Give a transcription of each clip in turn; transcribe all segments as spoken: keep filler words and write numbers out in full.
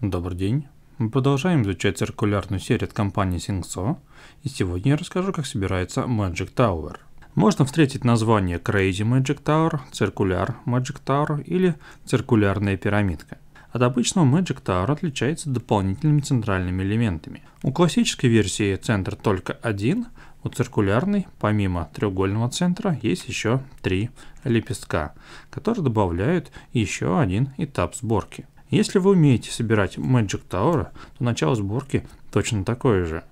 Добрый день! Мы продолжаем изучать циркулярную серию от компании ShengShou, и сегодня я расскажу, как собирается Magic Tower. Можно встретить название Crazy Magic Tower, Circular Magic Tower или Циркулярная пирамидка. От обычного Magic Tower отличается дополнительными центральными элементами. У классической версии центр только один, у циркулярной, помимо треугольного центра, есть еще три лепестка, которые добавляют еще один этап сборки. Если вы умеете собирать Magic Tower, то начало сборки точно такое же.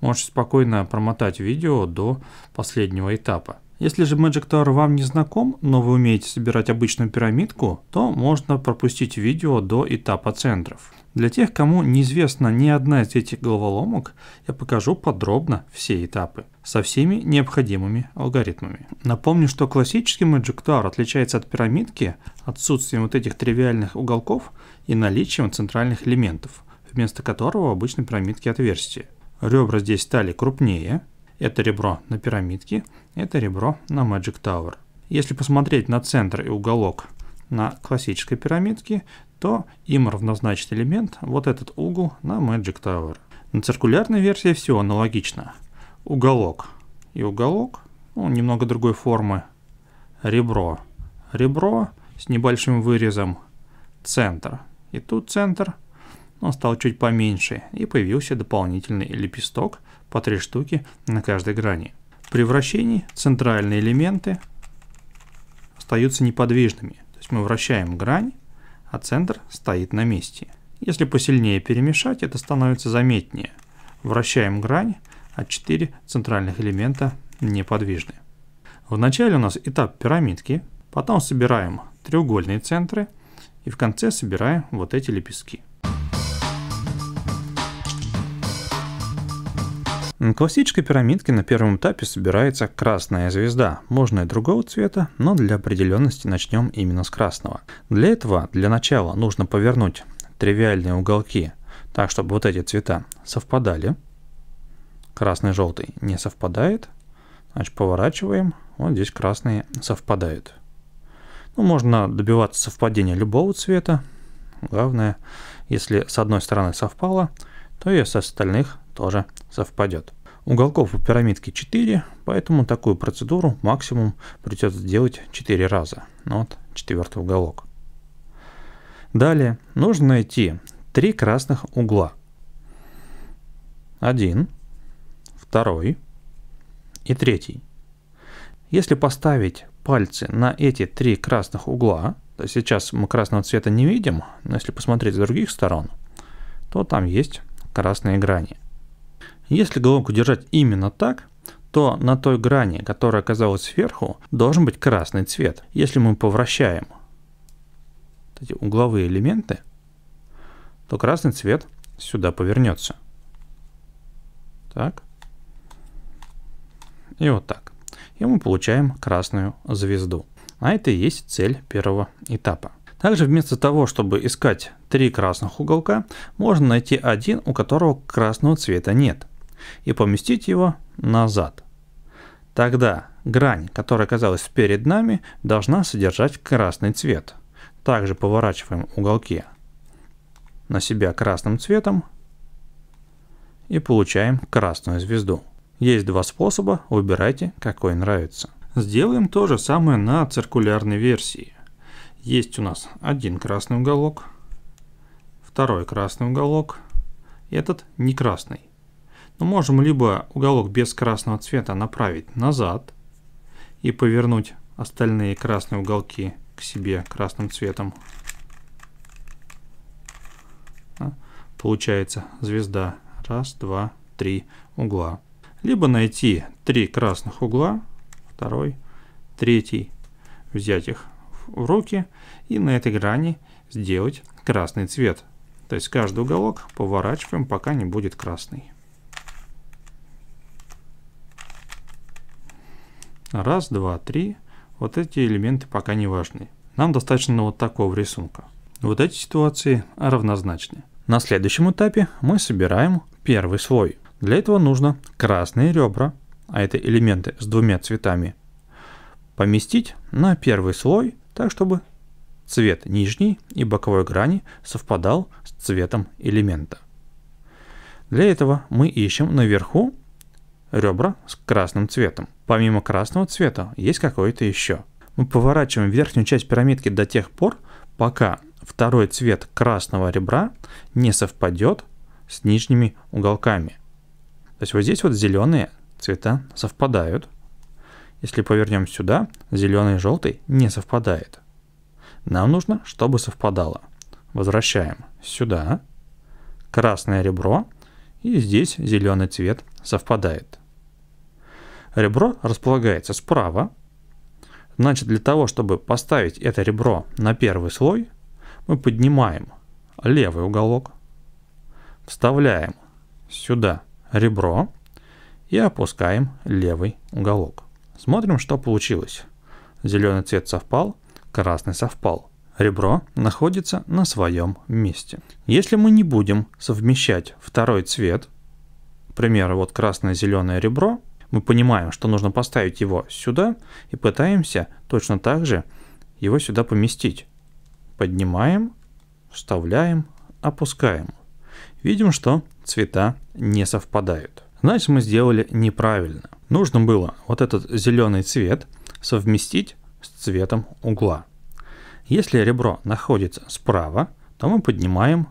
Можете спокойно промотать видео до последнего этапа. Если же Magic Tower вам не знаком, но вы умеете собирать обычную пирамидку, то можно пропустить видео до этапа центров. Для тех, кому неизвестна ни одна из этих головоломок, я покажу подробно все этапы со всеми необходимыми алгоритмами. Напомню, что классический Magic Tower отличается от пирамидки отсутствием вот этих тривиальных уголков и наличием центральных элементов, вместо которого в обычной пирамидке отверстия. Ребра здесь стали крупнее. Это ребро на пирамидке, это ребро на Magic Tower. Если посмотреть на центр и уголок на классической пирамидке, то им равнозначный элемент вот этот угол на Magic Tower. На циркулярной версии все аналогично. Уголок и уголок, ну, немного другой формы. Ребро, ребро с небольшим вырезом. Центр. И тут центр. Он стал чуть поменьше, и появился дополнительный лепесток по три штуки на каждой грани. При вращении центральные элементы остаются неподвижными. То есть мы вращаем грань, а центр стоит на месте. Если посильнее перемешать, это становится заметнее. Вращаем грань, а четыре центральных элемента неподвижны. Вначале у нас этап пирамидки, потом собираем треугольные центры и в конце собираем вот эти лепестки. На классической пирамидке на первом этапе собирается красная звезда, можно и другого цвета, но для определенности начнем именно с красного. Для этого для начала нужно повернуть тривиальные уголки так, чтобы вот эти цвета совпадали. Красный и желтый не совпадает, значит поворачиваем, вот здесь красные совпадают. Ну, можно добиваться совпадения любого цвета, главное, если с одной стороны совпало, то и с остальных тоже совпадет. Уголков у пирамидки четыре, поэтому такую процедуру максимум придется делать четыре раза. Вот четвертый уголок. Далее нужно найти три красных угла. Один, второй и третий. Если поставить пальцы на эти три красных угла, то сейчас мы красного цвета не видим, но если посмотреть с других сторон, то там есть красные грани. Если головку держать именно так, то на той грани, которая оказалась сверху, должен быть красный цвет. Если мы повращаем эти угловые элементы, то красный цвет сюда повернется. Так. И вот так. И мы получаем красную звезду. А это и есть цель первого этапа. Также вместо того, чтобы искать три красных уголка, можно найти один, у которого красного цвета нет, и поместить его назад. Тогда грань, которая оказалась перед нами, должна содержать красный цвет. Также поворачиваем уголки на себя красным цветом и получаем красную звезду. Есть два способа, выбирайте, какой нравится. Сделаем то же самое на циркулярной версии. Есть у нас один красный уголок, второй красный уголок, этот не красный. Но можем либо уголок без красного цвета направить назад и повернуть остальные красные уголки к себе красным цветом. Получается звезда. Раз, два, три угла. Либо найти три красных угла, второй, третий, взять их в руки и на этой грани сделать красный цвет. То есть каждый уголок поворачиваем, пока не будет красный. Раз, два, три. Вот эти элементы пока не важны. Нам достаточно вот такого рисунка. Вот эти ситуации равнозначны. На следующем этапе мы собираем первый слой. Для этого нужно красные ребра, а это элементы с двумя цветами, поместить на первый слой, так чтобы цвет нижней и боковой грани совпадал с цветом элемента. Для этого мы ищем наверху ребра с красным цветом. Помимо красного цвета есть какой-то еще. Мы поворачиваем верхнюю часть пирамидки до тех пор, пока второй цвет красного ребра не совпадет с нижними уголками. То есть вот здесь вот зеленые цвета совпадают. Если повернем сюда, зеленый и желтый не совпадает. Нам нужно, чтобы совпадало. Возвращаем сюда красное ребро, и здесь зеленый цвет совпадает. Ребро располагается справа. Значит, для того, чтобы поставить это ребро на первый слой, мы поднимаем левый уголок, вставляем сюда ребро и опускаем левый уголок. Смотрим, что получилось. Зеленый цвет совпал, красный совпал. Ребро находится на своем месте. Если мы не будем совмещать второй цвет, к примеру, вот красное-зеленое ребро, мы понимаем, что нужно поставить его сюда и пытаемся точно так же его сюда поместить. Поднимаем, вставляем, опускаем. Видим, что цвета не совпадают. Значит, мы сделали неправильно. Нужно было вот этот зеленый цвет совместить с цветом угла. Если ребро находится справа, то мы поднимаем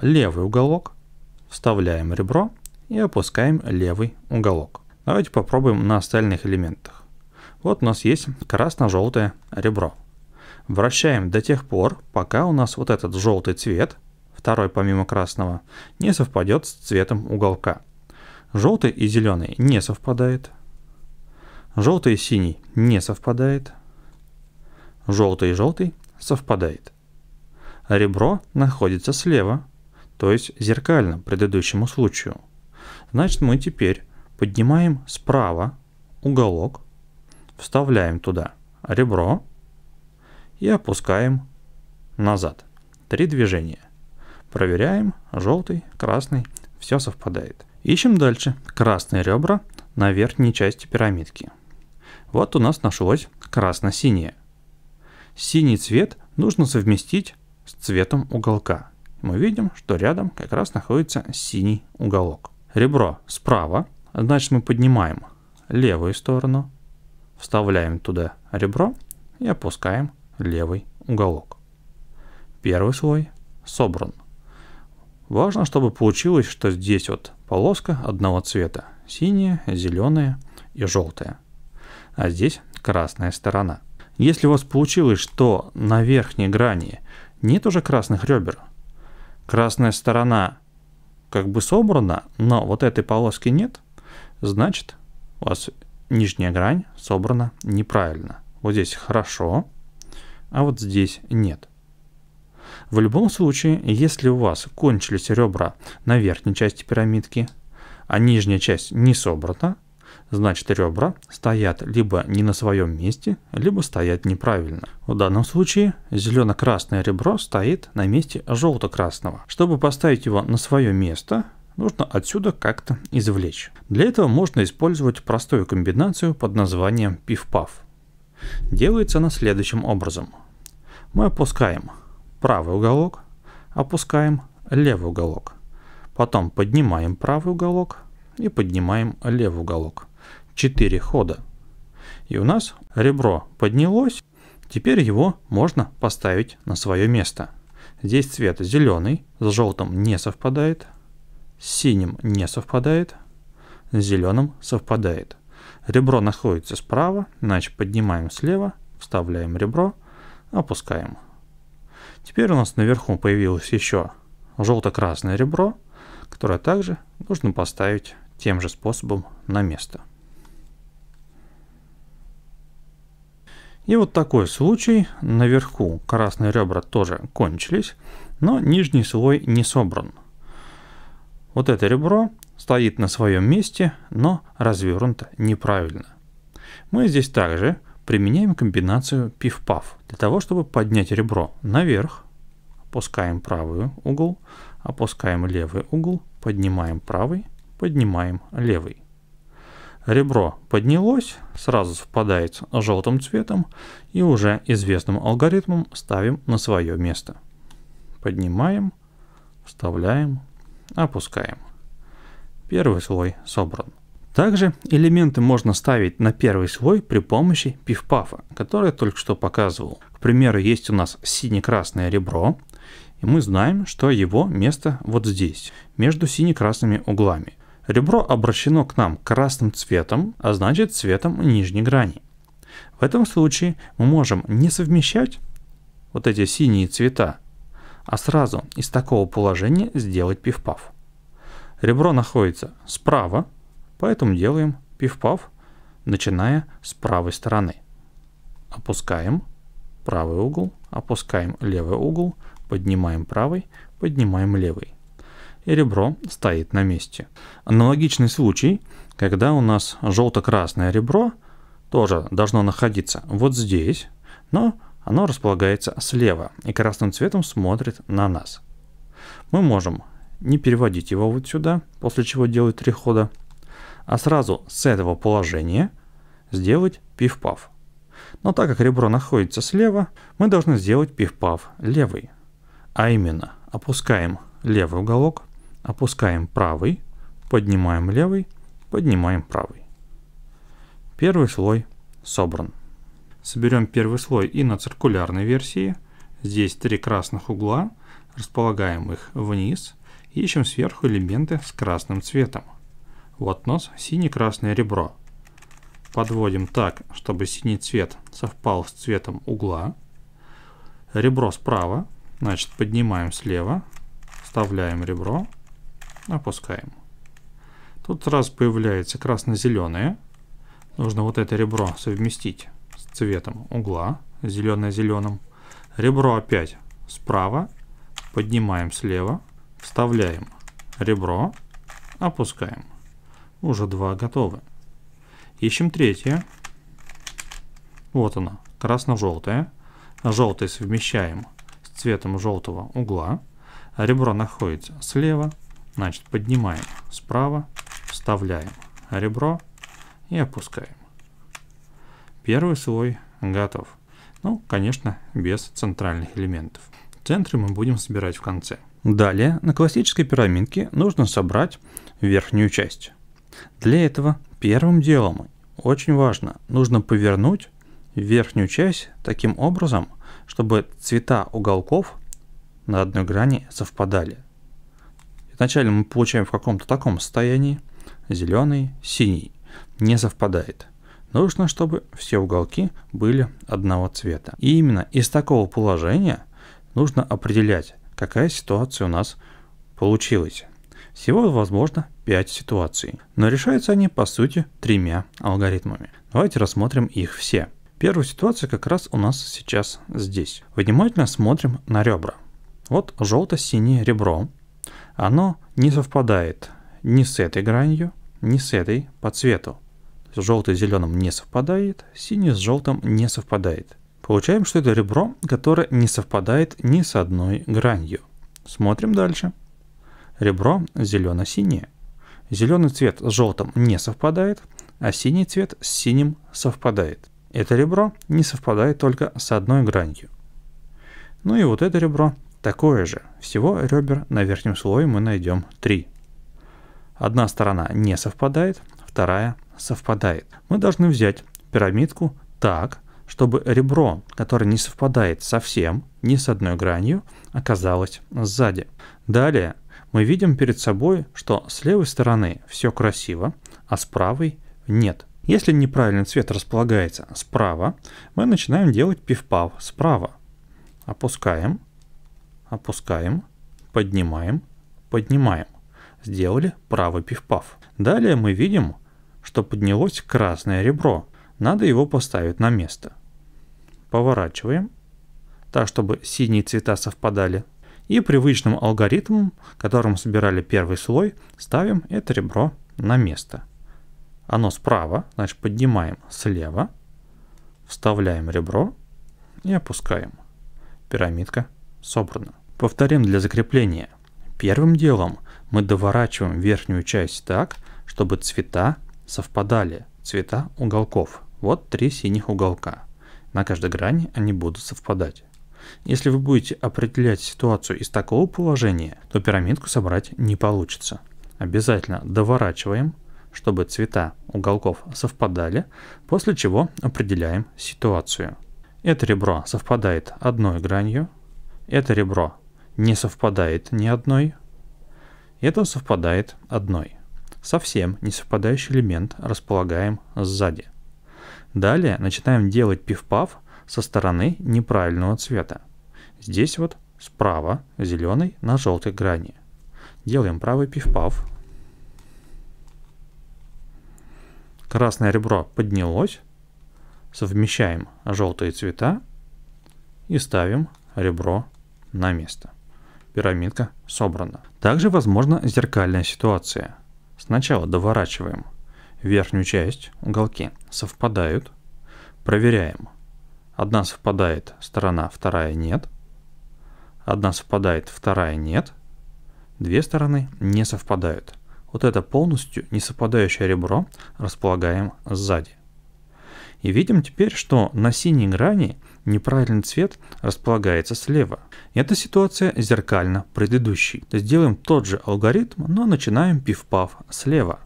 левый уголок, вставляем ребро и опускаем левый уголок. Давайте попробуем на остальных элементах. Вот у нас есть красно-желтое ребро. Вращаем до тех пор, пока у нас вот этот желтый цвет, второй помимо красного, не совпадет с цветом уголка. Желтый и зеленый не совпадает. Желтый и синий не совпадает. Желтый и желтый совпадает. Ребро находится слева, то есть зеркально предыдущему случаю. Значит, мы теперь поднимаем справа уголок, вставляем туда ребро и опускаем назад. Три движения. Проверяем. Желтый, красный. Все совпадает. Ищем дальше красные ребра на верхней части пирамидки. Вот у нас нашлось красно-синее. Синий цвет нужно совместить с цветом уголка. Мы видим, что рядом как раз находится синий уголок. Ребро справа, значит, мы поднимаем левую сторону, вставляем туда ребро и опускаем левый уголок. Первый слой собран. Важно, чтобы получилось, что здесь вот полоска одного цвета, синяя, зеленая и желтая, а здесь красная сторона. Если у вас получилось, что на верхней грани нет уже красных ребер, красная сторона как бы собрана, но вот этой полоски нет, значит, у вас нижняя грань собрана неправильно. Вот здесь хорошо, а вот здесь нет. В любом случае, если у вас кончились ребра на верхней части пирамидки, а нижняя часть не собрана, значит ребра стоят либо не на своем месте, либо стоят неправильно. В данном случае зелено-красное ребро стоит на месте желто-красного. Чтобы поставить его на свое место, нужно отсюда как-то извлечь. Для этого можно использовать простую комбинацию под названием пиф-паф. Делается она следующим образом. Мы опускаем правый уголок, опускаем левый уголок, потом поднимаем правый уголок и поднимаем левый уголок. Четыре хода. И у нас ребро поднялось, теперь его можно поставить на свое место. Здесь цвет зеленый, с желтым не совпадает, с синим не совпадает, с зеленым совпадает. Ребро находится справа, значит поднимаем слева, вставляем ребро, опускаем. Теперь у нас наверху появилось еще желто-красное ребро, которое также нужно поставить тем же способом на место. И вот такой случай. Наверху красные ребра тоже кончились, но нижний слой не собран. Вот это ребро стоит на своем месте, но развернуто неправильно. Мы здесь также применяем комбинацию пиф-паф. Для того, чтобы поднять ребро наверх, опускаем правый угол, опускаем левый угол, поднимаем правый, поднимаем левый. Ребро поднялось, сразу совпадает с желтым цветом и уже известным алгоритмом ставим на свое место. Поднимаем, вставляем, опускаем. Первый слой собран. Также элементы можно ставить на первый слой при помощи пиф-пафа, который я только что показывал. К примеру, есть у нас сине-красное ребро, и мы знаем, что его место вот здесь, между сине-красными углами. Ребро обращено к нам красным цветом, а значит цветом нижней грани. В этом случае мы можем не совмещать вот эти синие цвета, а сразу из такого положения сделать пиф-паф. Ребро находится справа, поэтому делаем пиф-паф, начиная с правой стороны. Опускаем правый угол, опускаем левый угол, поднимаем правый, поднимаем левый. И ребро стоит на месте. Аналогичный случай, когда у нас желто-красное ребро тоже должно находиться вот здесь, но оно располагается слева и красным цветом смотрит на нас. Мы можем не переводить его вот сюда, после чего делать три хода, а сразу с этого положения сделать пиф-паф. Но так как ребро находится слева, мы должны сделать пиф-паф левый. А именно, опускаем левый уголок, опускаем правый, поднимаем левый, поднимаем правый. Первый слой собран. Соберем первый слой и на циркулярной версии. Здесь три красных угла, располагаем их вниз, ищем сверху элементы с красным цветом. Вот нос, сине-красное ребро. Подводим так, чтобы синий цвет совпал с цветом угла. Ребро справа, значит поднимаем слева, вставляем ребро, опускаем. Тут сразу появляется красно-зеленое. Нужно вот это ребро совместить с цветом угла, зеленое-зеленым. Ребро опять справа, поднимаем слева, вставляем ребро, опускаем. Уже два готовы. Ищем третье. Вот оно, красно-желтое. Желтый совмещаем с цветом желтого угла. Ребро находится слева, значит поднимаем справа, вставляем ребро и опускаем. Первый слой готов. Ну, конечно, без центральных элементов. Центры мы будем собирать в конце. Далее на классической пирамидке нужно собрать верхнюю часть. Для этого первым делом, очень важно, нужно повернуть верхнюю часть таким образом, чтобы цвета уголков на одной грани совпадали. Вначале мы получаем в каком-то таком состоянии, зеленый, синий, не совпадает. Нужно, чтобы все уголки были одного цвета. И именно из такого положения нужно определять, какая ситуация у нас получилась. Всего возможно пять ситуаций, но решаются они по сути тремя алгоритмами. Давайте рассмотрим их все. Первая ситуация как раз у нас сейчас здесь. Внимательно смотрим на ребра. Вот желто-синее ребро, оно не совпадает ни с этой гранью, ни с этой по цвету. Желтый с зеленым не совпадает, синий с желтым не совпадает. Получаем, что это ребро, которое не совпадает ни с одной гранью. Смотрим дальше. Ребро зелено-синее. Зеленый цвет с желтым не совпадает, а синий цвет с синим совпадает. Это ребро не совпадает только с одной гранью. Ну и вот это ребро такое же. Всего ребер на верхнем слое мы найдем три. Одна сторона не совпадает, вторая совпадает. Мы должны взять пирамидку так, чтобы ребро, которое не совпадает совсем, ни с одной гранью, оказалось сзади. Далее мы видим перед собой, что с левой стороны все красиво, а с правой нет. Если неправильный цвет располагается справа, мы начинаем делать пиф-паф справа. Опускаем. Опускаем, поднимаем, поднимаем. Сделали правый пиф-паф. Далее мы видим, что поднялось красное ребро. Надо его поставить на место. Поворачиваем, так чтобы синие цвета совпадали. И привычным алгоритмом, которым собирали первый слой, ставим это ребро на место. Оно справа, значит поднимаем слева, вставляем ребро и опускаем. Пирамидка собрана. Повторим для закрепления. Первым делом мы доворачиваем верхнюю часть так, чтобы цвета совпадали цвета уголков. Вот три синих уголка. На каждой грани они будут совпадать. Если вы будете определять ситуацию из такого положения, то пирамидку собрать не получится. Обязательно доворачиваем, чтобы цвета уголков совпадали, после чего определяем ситуацию. Это ребро совпадает одной гранью, это ребро не совпадает ни одной, это совпадает одной. Совсем не совпадающий элемент располагаем сзади. Далее начинаем делать пиф-паф со стороны неправильного цвета. Здесь вот справа зеленый на желтой грани. Делаем правый пиф-паф. Красное ребро поднялось. Совмещаем желтые цвета и ставим ребро на место. Пирамидка собрана. Также возможна зеркальная ситуация. Сначала доворачиваем. Верхнюю часть, уголки совпадают. Проверяем. Одна совпадает сторона, вторая нет. Одна совпадает, вторая нет. Две стороны не совпадают. Вот это полностью не совпадающее ребро располагаем сзади. И видим теперь, что на синей грани неправильный цвет располагается слева. Эта ситуация зеркально предыдущей. Сделаем тот же алгоритм, но начинаем пиф-паф слева.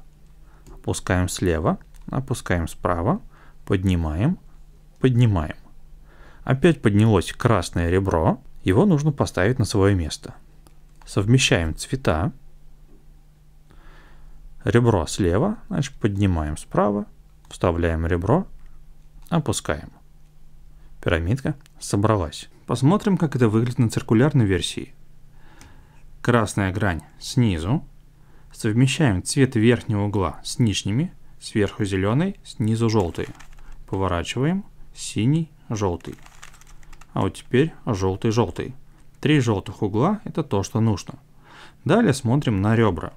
Опускаем слева, опускаем справа, поднимаем, поднимаем. Опять поднялось красное ребро, его нужно поставить на свое место. Совмещаем цвета. Ребро слева, значит поднимаем справа, вставляем ребро, опускаем. Пирамидка собралась. Посмотрим, как это выглядит на циркулярной версии. Красная грань снизу. Совмещаем цвет верхнего угла с нижними, сверху зеленый, снизу желтый. Поворачиваем, синий, желтый. А вот теперь желтый-желтый. Три желтых угла – это то, что нужно. Далее смотрим на ребра.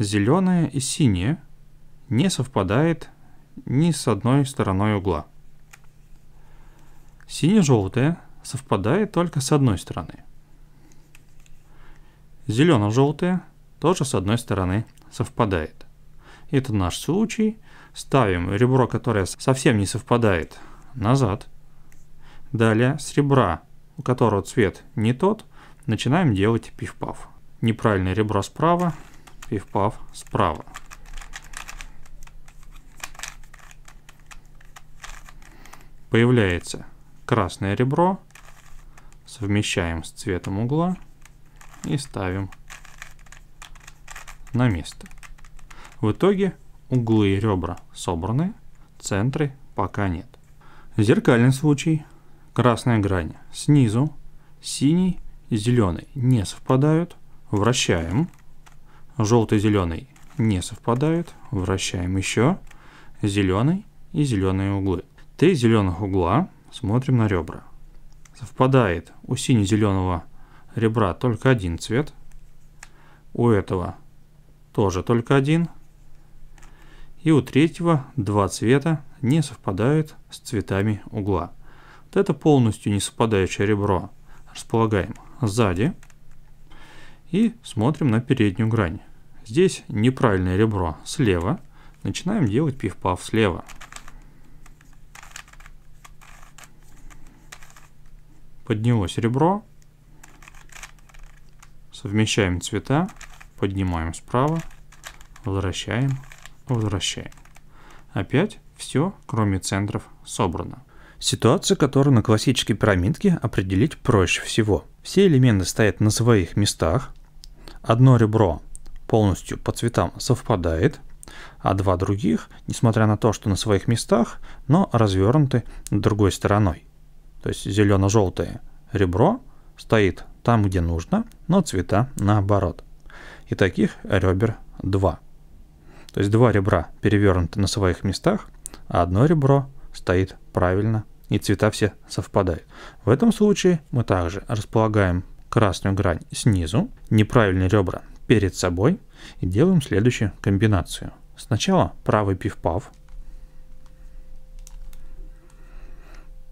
Зеленое и синее не совпадает ни с одной стороной угла. Сине-желтое совпадает только с одной стороны. Зелено-желтое тоже с одной стороны совпадает. Это наш случай. Ставим ребро, которое совсем не совпадает, назад. Далее с ребра, у которого цвет не тот, начинаем делать пиф-паф. Неправильное ребро справа, пиф-паф справа. Появляется красное ребро, совмещаем с цветом угла и ставим на место. В итоге углы и ребра собраны, центры пока нет. Зеркальный случай. Красная грань снизу, синий и зеленый не совпадают, вращаем. Желтый и зеленый не совпадают, вращаем еще. Зеленый и зеленые углы. Три зеленых угла, смотрим на ребра. Совпадает у сине-зеленого ребра только один цвет, у этого тоже только один. И у третьего два цвета не совпадают с цветами угла. Вот это полностью не совпадающее ребро располагаем сзади. И смотрим на переднюю грань. Здесь неправильное ребро слева. Начинаем делать пиф-паф слева. Поднялось ребро. Совмещаем цвета. Поднимаем справа. Возвращаем. Возвращаем. Опять все, кроме центров, собрано. Ситуация, которую на классической пирамидке определить проще всего. Все элементы стоят на своих местах. Одно ребро полностью по цветам совпадает, а два других, несмотря на то, что на своих местах, но развернуты другой стороной. То есть зелено-желтое ребро стоит там, где нужно, но цвета наоборот. И таких ребер два. То есть два ребра перевернуты на своих местах, а одно ребро стоит правильно, и цвета все совпадают. В этом случае мы также располагаем красную грань снизу, неправильные ребра перед собой и делаем следующую комбинацию. Сначала правый пиф-паф.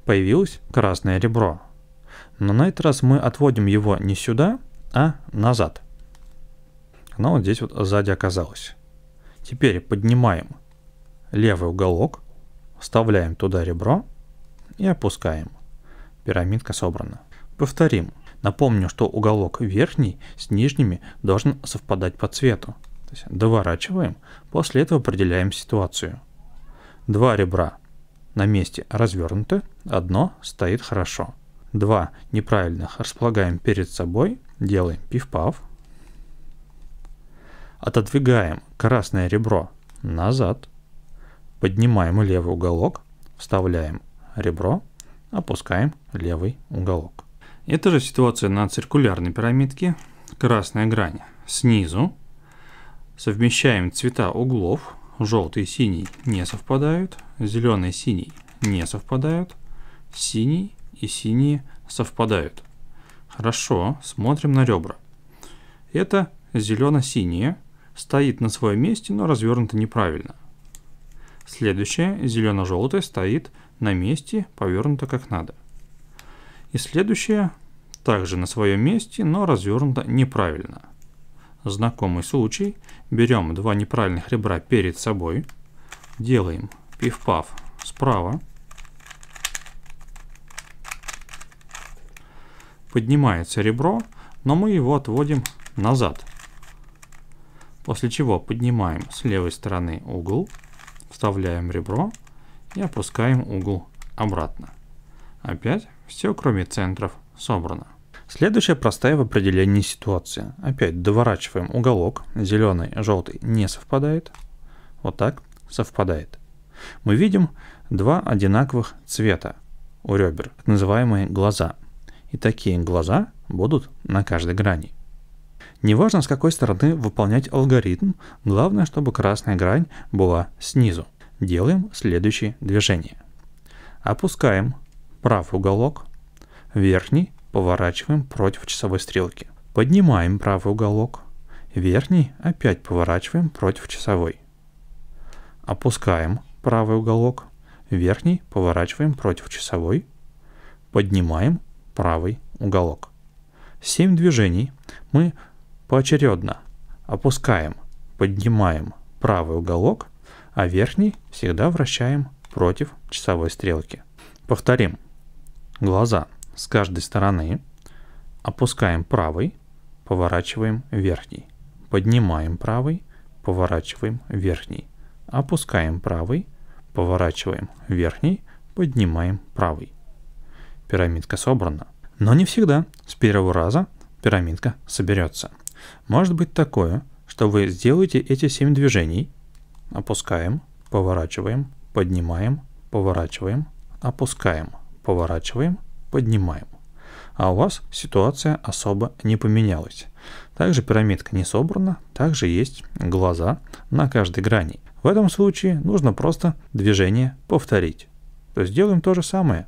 Появилось красное ребро. Но на этот раз мы отводим его не сюда, а назад. Оно вот здесь вот сзади оказалось. Теперь поднимаем левый уголок, вставляем туда ребро и опускаем. Пирамидка собрана. Повторим. Напомню, что уголок верхний с нижними должен совпадать по цвету. То есть доворачиваем, после этого определяем ситуацию. Два ребра на месте развернуты, одно стоит хорошо. Два неправильных располагаем перед собой, делаем пиф-паф. Отодвигаем красное ребро назад, поднимаем левый уголок, вставляем ребро, опускаем левый уголок. Это же ситуация на циркулярной пирамидке. Красная грань снизу. Совмещаем цвета углов. Желтый и синий не совпадают. Зеленый и синий не совпадают. Синий и синие совпадают. Хорошо, смотрим на ребра. Это зелено-синее. Стоит на своем месте, но развернуто неправильно. Следующее зелено-желтое стоит на месте, повернуто как надо. И следующее также на своем месте, но развернуто неправильно. Знакомый случай. Берем два неправильных ребра перед собой. Делаем пиф-паф справа. Поднимается ребро, но мы его отводим назад. После чего поднимаем с левой стороны угол, вставляем ребро и опускаем угол обратно. Опять все, кроме центров, собрано. Следующая простая в определении ситуации. Опять доворачиваем уголок. Зеленый, желтый не совпадает. Вот так совпадает. Мы видим два одинаковых цвета у ребер, так называемые глаза. И такие глаза будут на каждой грани. Неважно, с какой стороны выполнять алгоритм, главное, чтобы красная грань была снизу. Делаем следующие движения. Опускаем правый уголок, верхний поворачиваем против часовой стрелки. Поднимаем правый уголок, верхний опять поворачиваем против часовой. Опускаем правый уголок, верхний поворачиваем против часовой. Поднимаем правый уголок. семь движений мы поочередно опускаем, поднимаем правый уголок, а верхний всегда вращаем против часовой стрелки. Повторим. Глаза с каждой стороны, опускаем правый, поворачиваем верхний, поднимаем правый, поворачиваем верхний, опускаем правый, поворачиваем верхний, поднимаем правый. Пирамидка собрана. Но не всегда с первого раза пирамидка соберется. Может быть такое, что вы сделаете эти семь движений. Опускаем, поворачиваем, поднимаем, поворачиваем, опускаем, поворачиваем, поднимаем. А у вас ситуация особо не поменялась. Также пирамидка не собрана, также есть глаза на каждой грани. В этом случае нужно просто движение повторить. То есть делаем то же самое.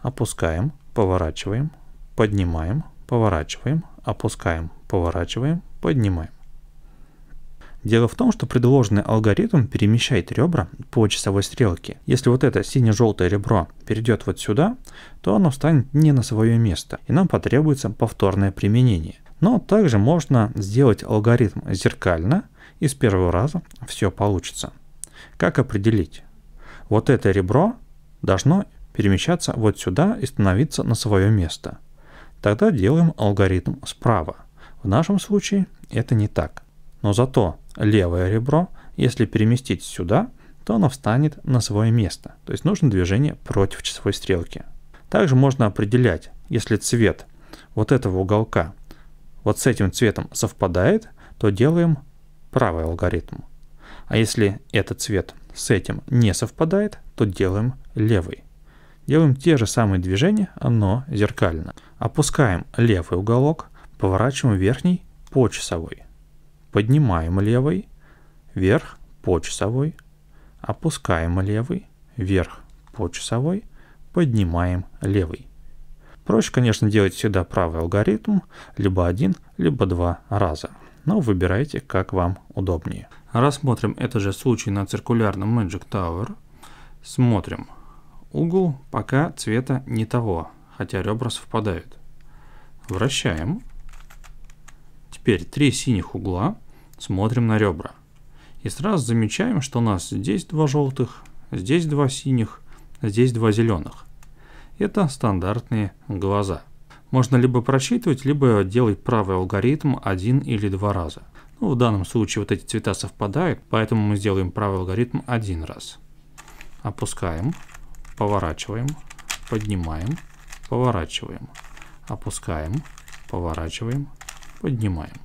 Опускаем, поворачиваем, поднимаем, поворачиваем, опускаем, поворачиваем, поднимаем. Дело в том, что предложенный алгоритм перемещает ребра по часовой стрелке. Если вот это сине-желтое ребро перейдет вот сюда, то оно встанет не на свое место, и нам потребуется повторное применение. Но также можно сделать алгоритм зеркально, и с первого раза все получится. Как определить? Вот это ребро должно перемещаться вот сюда и становиться на свое место. Тогда делаем алгоритм справа. В нашем случае это не так. Но зато левое ребро, если переместить сюда, то оно встанет на свое место. То есть нужно движение против часовой стрелки. Также можно определять, если цвет вот этого уголка вот с этим цветом совпадает, то делаем правый алгоритм. А если этот цвет с этим не совпадает, то делаем левый. Делаем те же самые движения, но зеркально. Опускаем левый уголок, поворачиваем верхний по часовой. Поднимаем левый, вверх по часовой, опускаем левый, вверх по часовой, поднимаем левый. Проще, конечно, делать всегда правый алгоритм, либо один, либо два раза. Но выбирайте, как вам удобнее. Рассмотрим этот же случай на циркулярном Magic Tower. Смотрим. Угол пока цвета не того, хотя ребра совпадают. Вращаем. Теперь три синих угла, смотрим на ребра. И И сразу замечаем, что у нас здесь два желтых, здесь два синих, здесь два зеленых. Это стандартные глаза. Можно либо просчитывать, либо делать правый алгоритм один или два раза. Ну, в данном случае вот эти цвета совпадают, поэтому мы сделаем правый алгоритм один раз. Опускаем, поворачиваем, поднимаем, поворачиваем, опускаем, поворачиваем, поднимаем.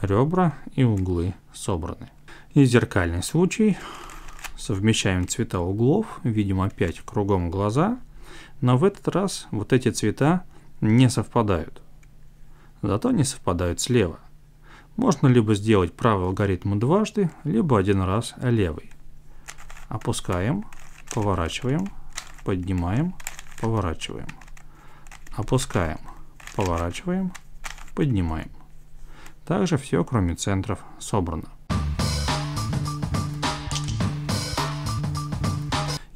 Ребра и углы собраны. И зеркальный случай. Совмещаем цвета углов, видим опять кругом глаза, но в этот раз вот эти цвета не совпадают. Зато не совпадают слева. Можно либо сделать правый алгоритм дважды, либо один раз левый. Опускаем, поворачиваем, поднимаем, поворачиваем. Опускаем, поворачиваем, поднимаем. Также все, кроме центров, собрано.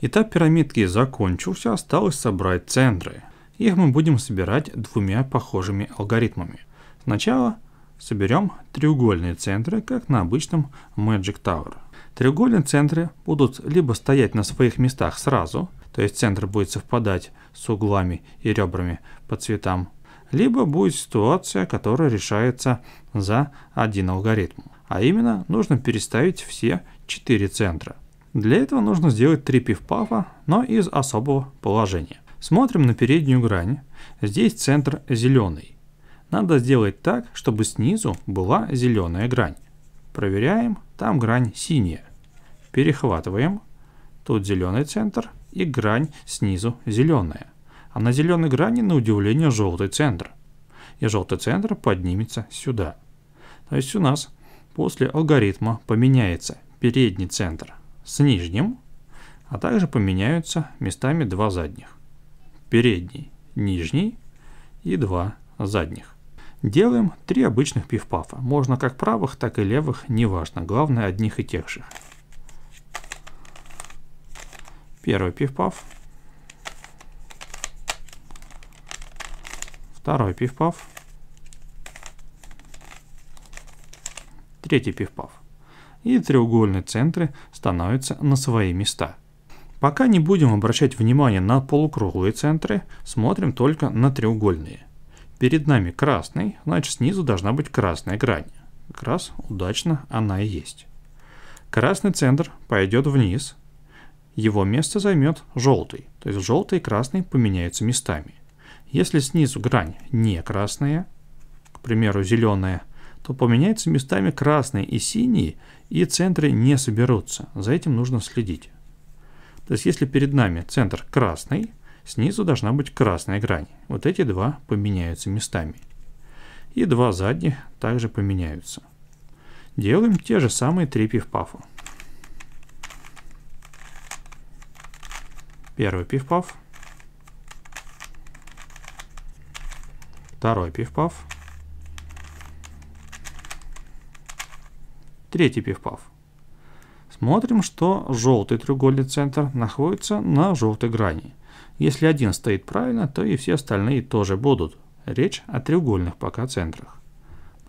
Этап пирамидки закончился, осталось собрать центры. Их мы будем собирать двумя похожими алгоритмами. Сначала соберем треугольные центры, как на обычном Magic Tower. Треугольные центры будут либо стоять на своих местах сразу, то есть центр будет совпадать с углами и ребрами по цветам, либо будет ситуация, которая решается за один алгоритм. А именно, нужно переставить все четыре центра. Для этого нужно сделать три пиф-пафа, но из особого положения. Смотрим на переднюю грань. Здесь центр зеленый. Надо сделать так, чтобы снизу была зеленая грань. Проверяем, там грань синяя. Перехватываем. Тут зеленый центр и грань снизу зеленая. А на зеленой грани, на удивление, желтый центр. И желтый центр поднимется сюда. То есть у нас после алгоритма поменяется передний центр с нижним, а также поменяются местами два задних. Передний, нижний и два задних. Делаем три обычных пиф-пафа. Можно как правых, так и левых, неважно. Главное, одних и тех же. Первый пиф-паф. Второй пиф-паф. Третий пиф-паф. И треугольные центры становятся на свои места. Пока не будем обращать внимание на полукруглые центры, смотрим только на треугольные. Перед нами красный, значит снизу должна быть красная грань. Как раз удачно она и есть. Красный центр пойдет вниз, его место займет желтый, то есть желтый и красный поменяются местами. Если снизу грань не красная, к примеру зеленая, то поменяются местами красные и синие, и центры не соберутся. За этим нужно следить. То есть если перед нами центр красный, снизу должна быть красная грань. Вот эти два поменяются местами. И два задних также поменяются. Делаем те же самые три пиф-пафа. Первый пиф-паф. Второй пиф-паф. Третий пиф-паф. Смотрим, что желтый треугольный центр находится на желтой грани. Если один стоит правильно, то и все остальные тоже будут. Речь о треугольных пока центрах.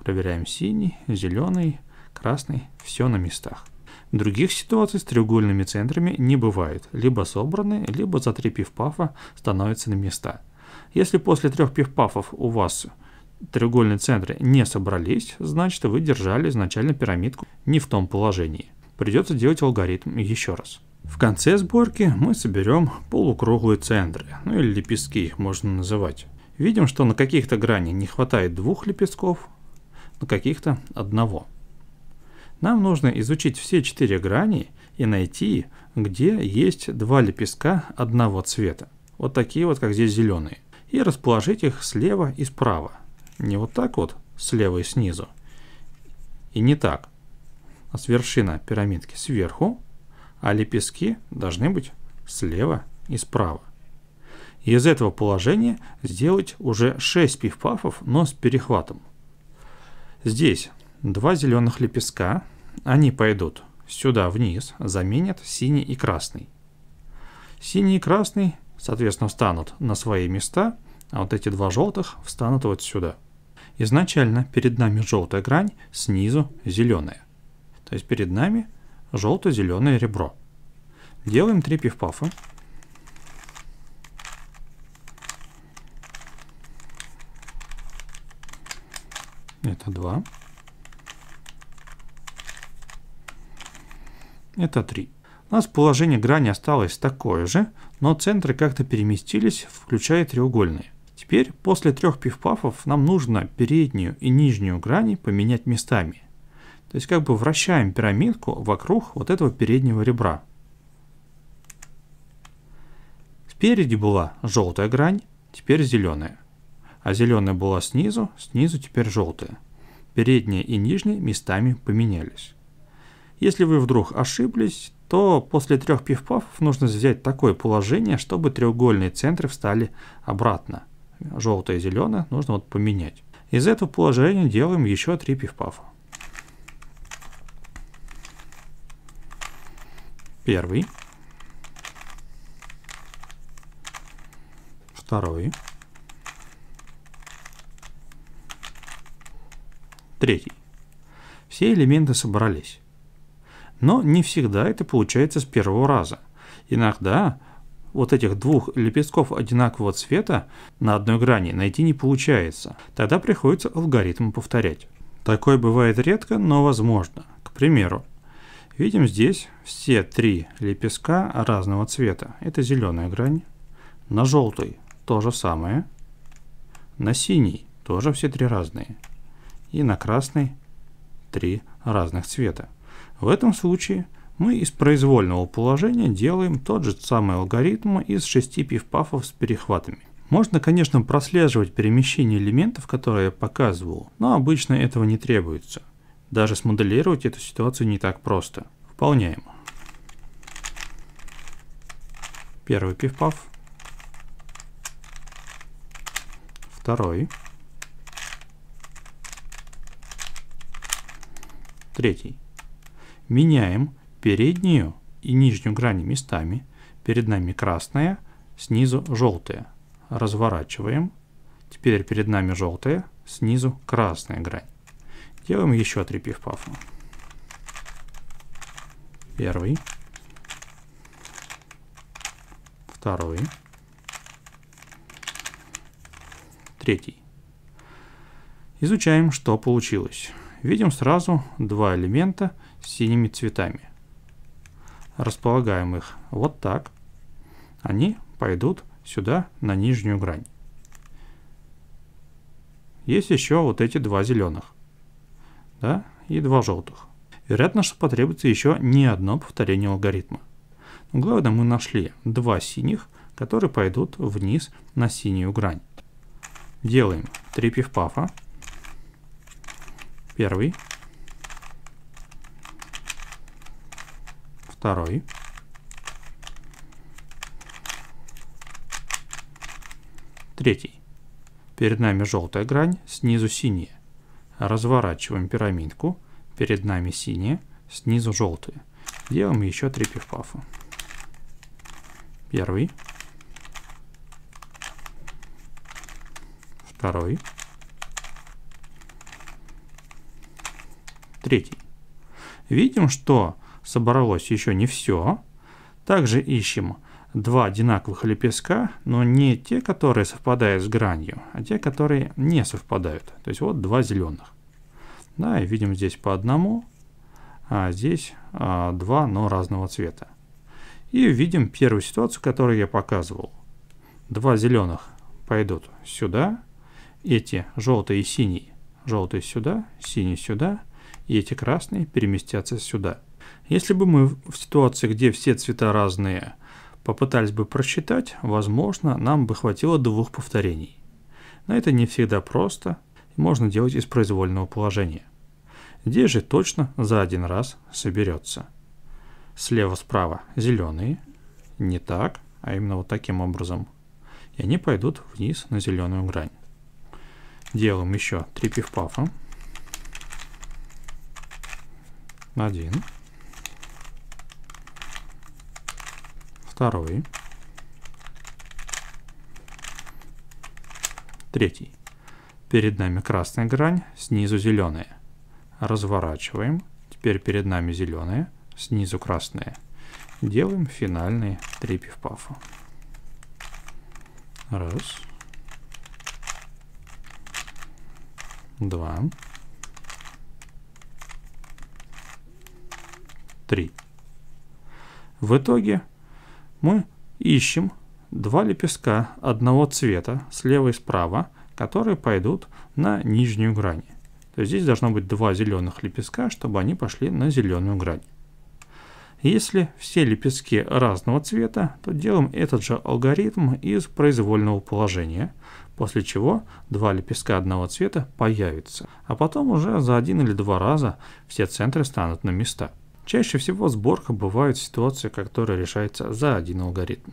Проверяем синий, зеленый, красный. Все на местах. Других ситуаций с треугольными центрами не бывает. Либо собраны, либо за три пиф-пафа становятся на места. Если после трех пиф-пафов у вас треугольные центры не собрались, значит вы держали изначально пирамидку не в том положении. Придется делать алгоритм еще раз. В конце сборки мы соберем полукруглые центры, ну или лепестки их можно называть. Видим, что на каких-то грани не хватает двух лепестков, на каких-то одного. Нам нужно изучить все четыре грани и найти, где есть два лепестка одного цвета. Вот такие вот, как здесь зеленые. И расположить их слева и справа. Не вот так вот, слева и снизу, и не так, а с вершины пирамидки сверху, а лепестки должны быть слева и справа. И из этого положения сделать уже шесть пиф-пафов, но с перехватом. Здесь два зеленых лепестка, они пойдут сюда вниз, заменят синий и красный. Синий и красный, соответственно, встанут на свои места, а вот эти два желтых встанут вот сюда. Изначально перед нами желтая грань, снизу зеленая. То есть перед нами желто-зеленое ребро. Делаем три пиф-пафа. Это два. Это три. У нас положение грани осталось такое же, но центры как-то переместились, включая треугольные. Теперь после трех пиф-пафов нам нужно переднюю и нижнюю грани поменять местами. То есть как бы вращаем пирамидку вокруг вот этого переднего ребра. Спереди была желтая грань, теперь зеленая. А зеленая была снизу, снизу теперь желтая. Передняя и нижняя местами поменялись. Если вы вдруг ошиблись, то после трех пиф-пафов нужно взять такое положение, чтобы треугольные центры встали обратно. Желтое и зеленое нужно вот поменять. Из этого положения делаем еще три пиф-пафа. Первый. Второй. Третий. Все элементы собрались. Но не всегда это получается с первого раза. Иногда вот этих двух лепестков одинакового цвета на одной грани найти не получается. Тогда приходится алгоритм повторять. Такое бывает редко, но возможно. К примеру, видим здесь все три лепестка разного цвета. Это зеленая грань. На желтый то же самое. На синий тоже все три разные. И на красный три разных цвета. В этом случае мы из произвольного положения делаем тот же самый алгоритм из шести пиф-пафов с перехватами. Можно, конечно, прослеживать перемещение элементов, которые я показывал, но обычно этого не требуется. Даже смоделировать эту ситуацию не так просто. Выполняем. Первый пиф-паф. Второй. Третий. Меняем переднюю и нижнюю грани местами. Перед нами красная, снизу желтая. Разворачиваем. Теперь перед нами желтая, снизу красная грань. Делаем еще три пиф-пафа. Первый. Второй. Третий. Изучаем, что получилось. Видим сразу два элемента с синими цветами. Располагаем их вот так. Они пойдут сюда, на нижнюю грань. Есть еще вот эти два зеленых. Да, и два желтых. Вероятно, что потребуется еще не одно повторение алгоритма. Но главное, мы нашли два синих, которые пойдут вниз на синюю грань. Делаем три пиф-пафа. Первый. Второй. Третий. Перед нами желтая грань, снизу синяя. Разворачиваем пирамидку. Перед нами синяя, снизу желтая. Делаем еще три пиф-пафа. Первый. Второй. Третий. Видим, что собралось еще не все. Также ищем два одинаковых лепестка, но не те, которые совпадают с гранью, а те, которые не совпадают. То есть вот два зеленых. Да, и видим здесь по одному, а здесь а, два, но разного цвета. И видим первую ситуацию, которую я показывал. Два зеленых пойдут сюда, эти желтые и синий, желтый сюда, синий сюда, и эти красные переместятся сюда. Если бы мы в ситуации, где все цвета разные, попытались бы просчитать, возможно, нам бы хватило двух повторений. Но это не всегда просто, можно делать из произвольного положения. Здесь же точно за один раз соберется. Слева-справа зеленые, не так, а именно вот таким образом. И они пойдут вниз на зеленую грань. Делаем еще три пиф-пафа. Один. Второй. Третий. Перед нами красная грань, снизу зеленая. Разворачиваем. Теперь перед нами зеленые, снизу красные. Делаем финальные три пиф-пафа. Раз. Два. Три. В итоге мы ищем два лепестка одного цвета слева и справа, которые пойдут на нижнюю грань. То есть здесь должно быть два зеленых лепестка, чтобы они пошли на зеленую грань. Если все лепестки разного цвета, то делаем этот же алгоритм из произвольного положения, после чего два лепестка одного цвета появятся, а потом уже за один или два раза все центры станут на места. Чаще всего в сборках бывают ситуации, которые решаются за один алгоритм.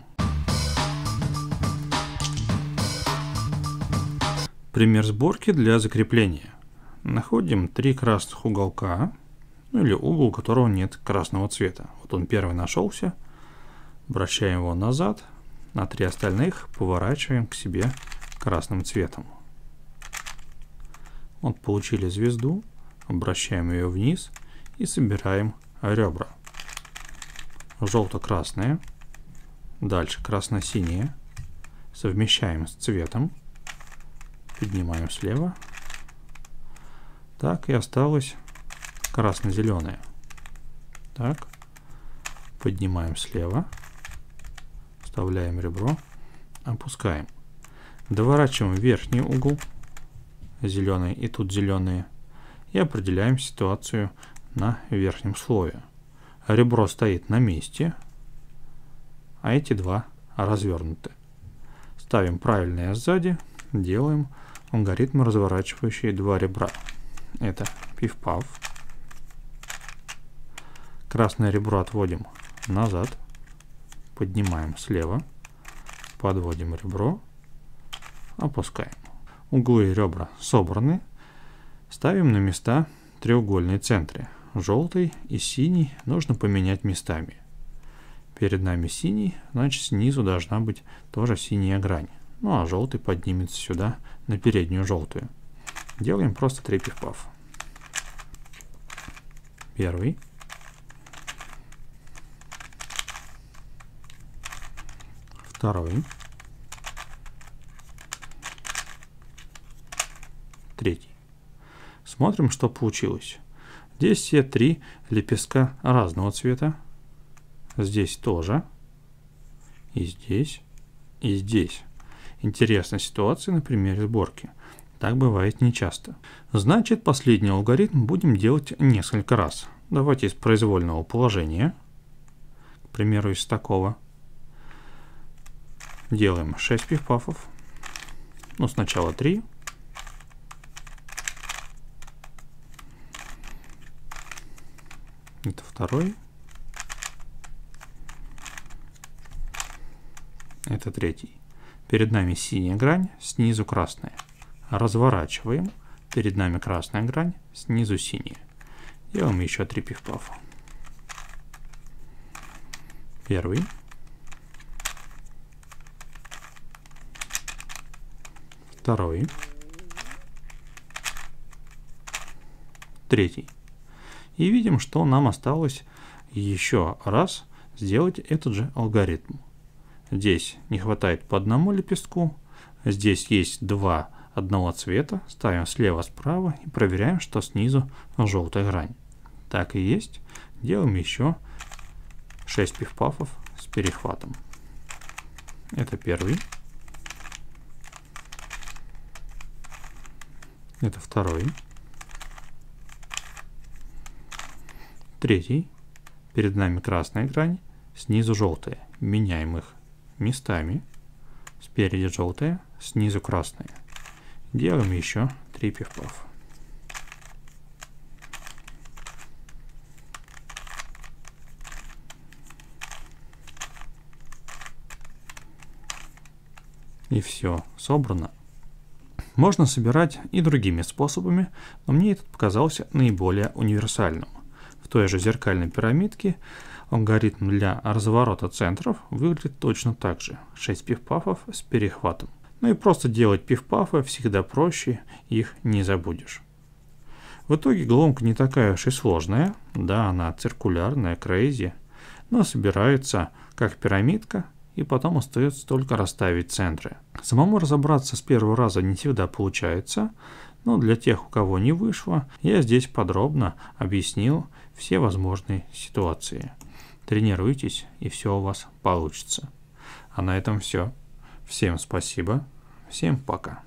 Пример сборки для закрепления. Находим три красных уголка, ну или угол, у которого нет красного цвета. Вот он первый нашелся, вращаем его назад, на три остальных поворачиваем к себе красным цветом. Вот получили звезду, обращаем ее вниз и собираем ребра. Желто-красные, дальше красно-синие, совмещаем с цветом, поднимаем слева. Так, и осталось красно-зеленое. Так, поднимаем слева, вставляем ребро, опускаем. Доворачиваем верхний угол, зеленый и тут зеленые, и определяем ситуацию на верхнем слое. Ребро стоит на месте, а эти два развернуты. Ставим правильное сзади, делаем алгоритм, разворачивающий два ребра. Это пиф-паф. Красное ребро отводим назад, поднимаем слева, подводим ребро, опускаем. Углы и ребра собраны. Ставим на места треугольные центры. Желтый и синий нужно поменять местами. Перед нами синий, значит снизу должна быть тоже синяя грань. Ну а желтый поднимется сюда, на переднюю желтую. Делаем просто три пиф-пафа. Первый. Второй. Третий. Смотрим, что получилось. Здесь все три лепестка разного цвета. Здесь тоже. И здесь. И здесь. Интересная ситуация на примере сборки. Так бывает нечасто. Значит, последний алгоритм будем делать несколько раз. Давайте из произвольного положения, к примеру, из такого. Делаем шесть пиф-пафов. Ну, сначала три. Это второй. Это третий. Перед нами синяя грань, снизу красная. Разворачиваем. Перед нами красная грань, снизу синяя. Делаем еще три пиф-пафа. Первый. Второй. Третий. И видим, что нам осталось еще раз сделать этот же алгоритм. Здесь не хватает по одному лепестку. Здесь есть два одного цвета, ставим слева, справа и проверяем, что снизу желтая грань. Так и есть. Делаем еще шесть пиф-пафов с перехватом. Это первый. Это второй. Третий. Перед нами красная грань, снизу желтая. Меняем их местами. Спереди желтая, снизу красная. Делаем еще три пиф-пафа. И все собрано. Можно собирать и другими способами, но мне этот показался наиболее универсальным. В той же зеркальной пирамидке алгоритм для разворота центров выглядит точно так же. шесть пиф-пафов с перехватом. Ну и просто делать пиф-пафы всегда проще, их не забудешь. В итоге головоломка не такая уж и сложная. Да, она циркулярная, крейзи, но собирается как пирамидка, и потом остается только расставить центры. Самому разобраться с первого раза не всегда получается, но для тех, у кого не вышло, я здесь подробно объяснил все возможные ситуации. Тренируйтесь, и все у вас получится. А на этом все. Всем спасибо. Всем пока.